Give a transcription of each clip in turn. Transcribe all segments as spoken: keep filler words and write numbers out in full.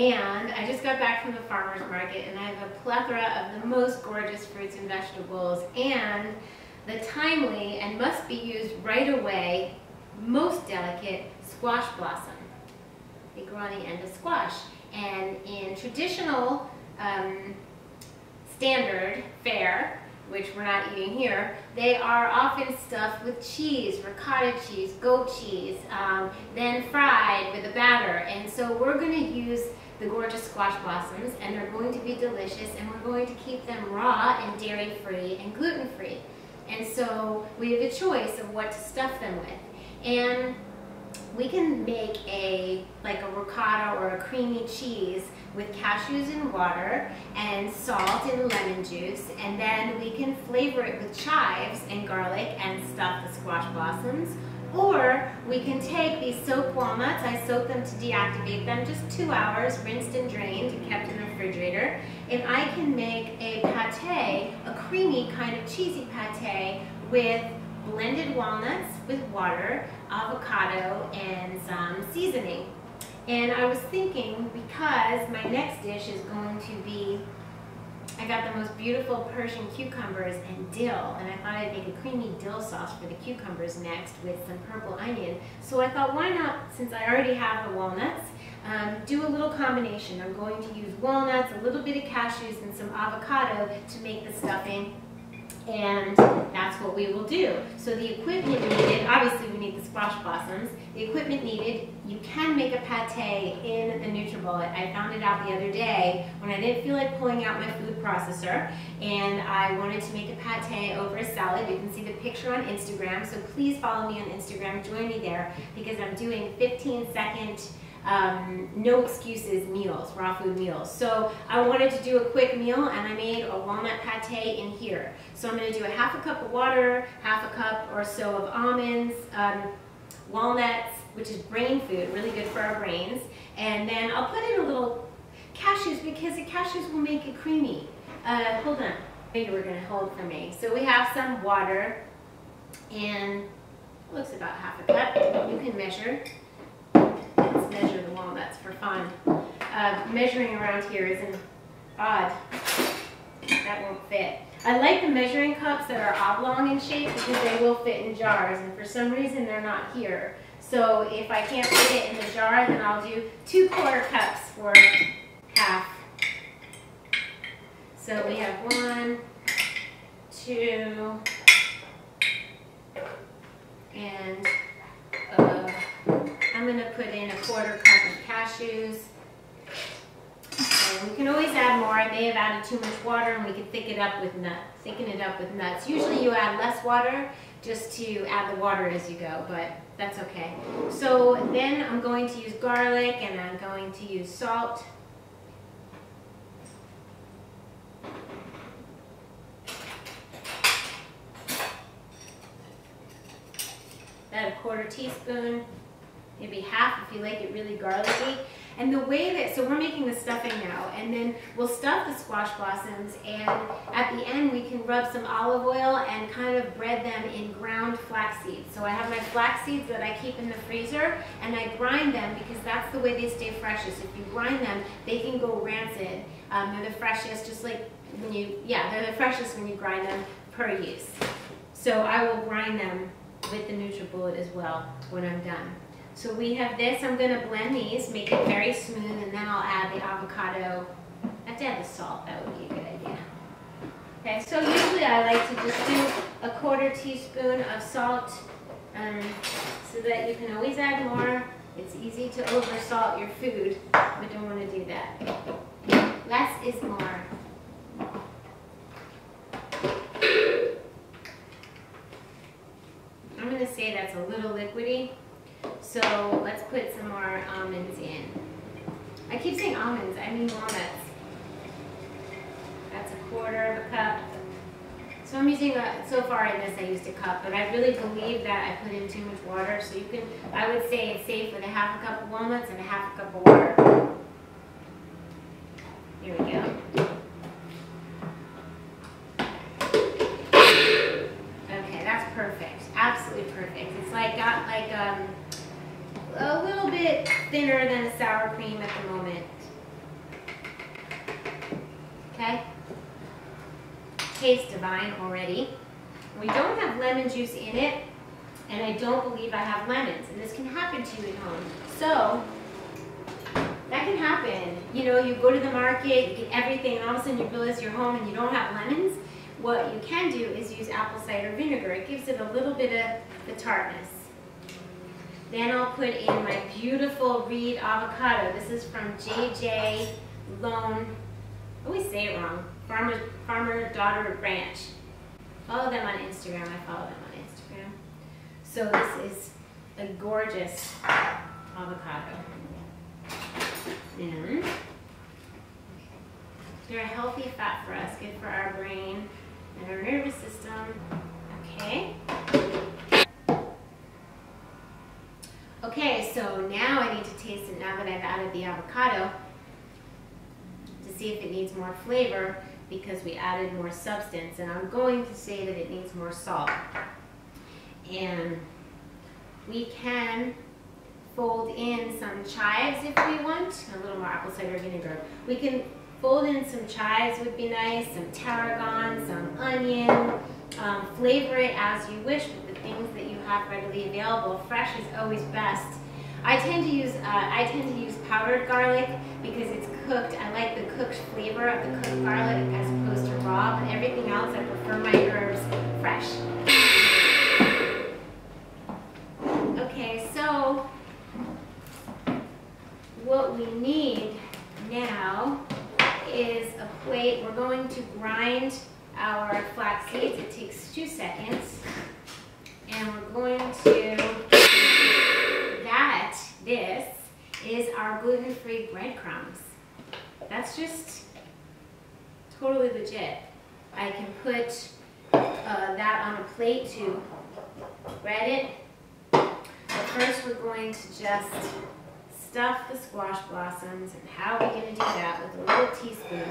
And I just got back from the farmer's market, and I have a plethora of the most gorgeous fruits and vegetables, and the timely and must be used right away, most delicate squash blossom, the Guarani end of squash. And in traditional um, standard fare, which we're not eating here, they are often stuffed with cheese, ricotta cheese, goat cheese, um, then fried with a batter. And so we're going to use the gorgeous squash blossoms, and they're going to be delicious, and we're going to keep them raw and dairy-free and gluten-free. And so we have a choice of what to stuff them with. And we can make a, like a ricotta or a creamy cheese with cashews and water and salt and lemon juice, and then we can flavor it with chives and garlic and stuff the squash blossoms. Or we can take these soaked walnuts, I soaked them to deactivate them, just two hours, rinsed and drained and kept in the refrigerator, and I can make a pate, a creamy kind of cheesy pate with blended walnuts with water, avocado, and some seasoning. And I was thinking, because my next dish is going to be, I got the most beautiful Persian cucumbers and dill, and I thought I'd make a creamy dill sauce for the cucumbers next with some purple onion. So I thought, why not, since I already have the walnuts, um, do a little combination. I'm going to use walnuts, a little bit of cashews, and some avocado to make the stuffing. And that's what we will do. So the equipment needed, obviously we need the squash blossoms. The equipment needed, you can make a pate in the Nutribullet. I found it out the other day when I didn't feel like pulling out my food processor, and I wanted to make a pate over a salad. You can see the picture on Instagram, so please follow me on Instagram, join me there, because I'm doing fifteen second Um, no excuses meals, raw food meals. So I wanted to do a quick meal, and I made a walnut pate in here. So I'm going to do a half a cup of water, half a cup or so of almonds, um, walnuts, which is brain food, really good for our brains, and then I'll put in a little cashews, because the cashews will make it creamy. Uh, hold on, maybe we're going to hold for me. So we have some water, and it looks about half a cup. You can measure. Let's measure the walnuts for fun. Uh, measuring around here isn't odd. That won't fit. I like the measuring cups that are oblong in shape, because they will fit in jars, and for some reason they're not here. So if I can't fit it in the jar, then I'll do two quarter cups for half. So we have one, two, and uh, I'm going to put in a quarter cup of cashews. And we can always add more. I may have added too much water, and we can thicken it up with nuts. Thicken it up with nuts. Usually you add less water just to add the water as you go, but that's okay. So then I'm going to use garlic, and I'm going to use salt. Add a quarter teaspoon. Maybe half if you like it really garlicky. And the way that, so we're making the stuffing now, and then we'll stuff the squash blossoms, and at the end we can rub some olive oil and kind of bread them in ground flax seeds. So I have my flax seeds that I keep in the freezer, and I grind them, because that's the way they stay freshest. If you grind them, they can go rancid. Um, they're the freshest, just like when you, yeah, they're the freshest when you grind them per use. So I will grind them with the Nutribullet as well when I'm done. So we have this. I'm going to blend these, make it very smooth, and then I'll add the avocado. I have to add the salt. That would be a good idea. Okay, so usually I like to just do a quarter teaspoon of salt, um, so that you can always add more. It's easy to oversalt your food. We don't want to do that. Less is more. I'm going to say that's a little liquidy. So let's put some more almonds in. I keep saying almonds, I mean walnuts. That's a quarter of a cup. So I'm using, a, so far in this I used a cup, but I really believe that I put in too much water. So you can, I would say it's safe with a half a cup of walnuts and a half a cup of water. Here we go. Okay, that's perfect. Absolutely perfect. It's like, got like, um, a little bit thinner than a sour cream at the moment. okay? Tastes divine already. We don't have lemon juice in it, and I don't believe I have lemons, and this can happen to you at home. So, that can happen. You know, you go to the market, you get everything, and all of a sudden you realize you're home and you don't have lemons. What you can do is use apple cider vinegar. It gives it a little bit of the tartness. Then I'll put in my beautiful reed avocado. This is from J J Lone, I always say it wrong, Farmer, Farmer Daughter Ranch. Follow them on Instagram, I follow them on Instagram. So this is a gorgeous avocado. And they're a healthy fat for us, good for our brain and our nervous system, okay? Okay, so now I need to taste it now that I've added the avocado to see if it needs more flavor because we added more substance, and I'm going to say that it needs more salt. And we can fold in some chives if we want, a little more apple cider vinegar. We can fold in some chives would be nice, some tarragon, some onion, um, flavor it as you wish with the things that you have readily available. Fresh is always best. I tend to use uh, I tend to use powdered garlic because it's cooked. I like the cooked flavor of the cooked garlic as opposed to raw, but everything else I prefer my herbs fresh. Okay, so what we need now is a plate. We're going to grind our flax seeds. It takes two seconds. And we're going to, that, this, is our gluten-free breadcrumbs. That's just totally legit. I can put uh, that on a plate to bread it. But first we're going to just stuff the squash blossoms, and how are we going to do that? With a little teaspoon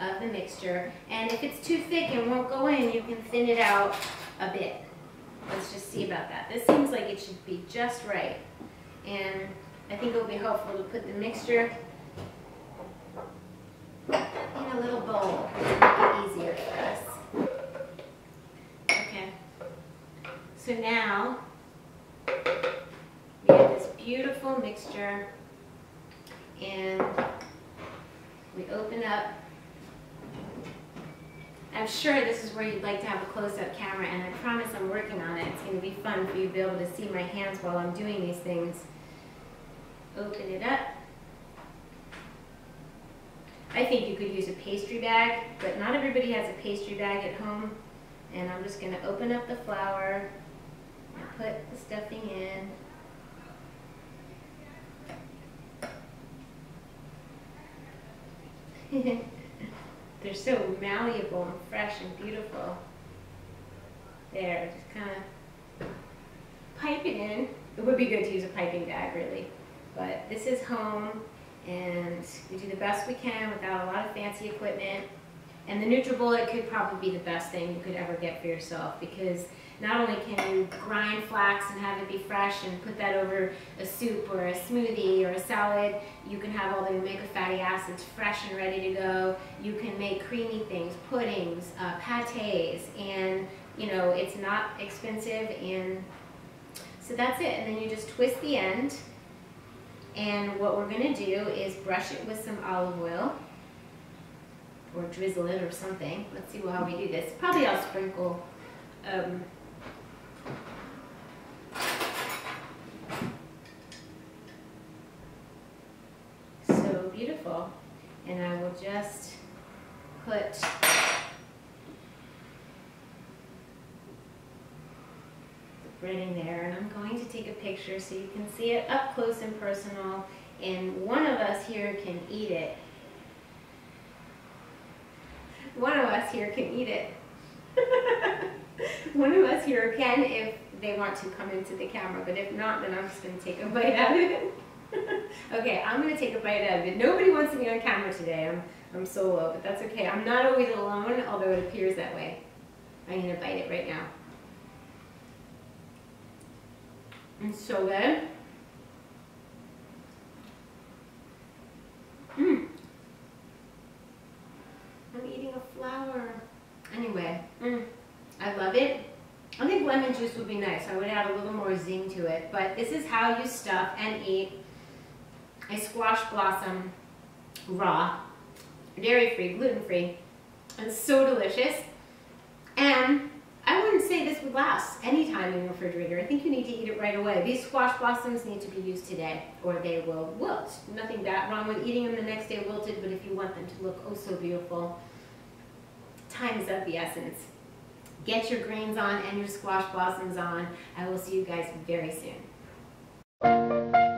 of the mixture, and if it's too thick and won't go in, you can thin it out a bit. Let's just see about that. This seems like it should be just right, and I think it will be helpful to put the mixture in a little bowl. It'll be easier for us. Okay, so now we have this beautiful mixture, and we open up. I'm sure this is where you'd like to have a close-up camera, and I promise I'm working on it. It's going to be fun for you to be able to see my hands while I'm doing these things. Open it up. I think you could use a pastry bag, but not everybody has a pastry bag at home. And I'm just going to open up the flour and put the stuffing in. They're so malleable and fresh and beautiful. There, just kind of pipe it in. It would be good to use a piping bag, really. But this is home, and we do the best we can without a lot of fancy equipment. And the Nutribullet could probably be the best thing you could ever get for yourself, because not only can you grind flax and have it be fresh and put that over a soup or a smoothie or a salad, you can have all the omega fatty acids fresh and ready to go. You can make creamy things, puddings, uh, pâtés, and you know, it's not expensive. And so that's it. And then you just twist the end, and what we're going to do is brush it with some olive oil, or drizzle it or something. Let's see how we do this. Probably I'll sprinkle um, so beautiful. And I will just put the bread in there, and I'm going to take a picture so you can see it up close and personal, and one of us here can eat it. One of us here can eat it. One of us here can, if they want to come into the camera, but if not, then I'm just going to take a bite out of it. Okay, I'm going to take a bite out of it. Nobody wants to be on camera today. I'm, I'm solo, but that's okay. I'm not always alone, although it appears that way. I'm going to bite it right now. It's so good. Mmm. of it. I think lemon juice would be nice. I would add a little more zing to it. But this is how you stuff and eat a squash blossom raw, dairy-free, gluten-free. It's so delicious. And I wouldn't say this would last any time in your refrigerator. I think you need to eat it right away. These squash blossoms need to be used today or they will wilt. Nothing bad wrong with eating them the next day wilted, but if you want them to look oh so beautiful, time's of the essence. Get your grains on and your squash blossoms on. I will see you guys very soon.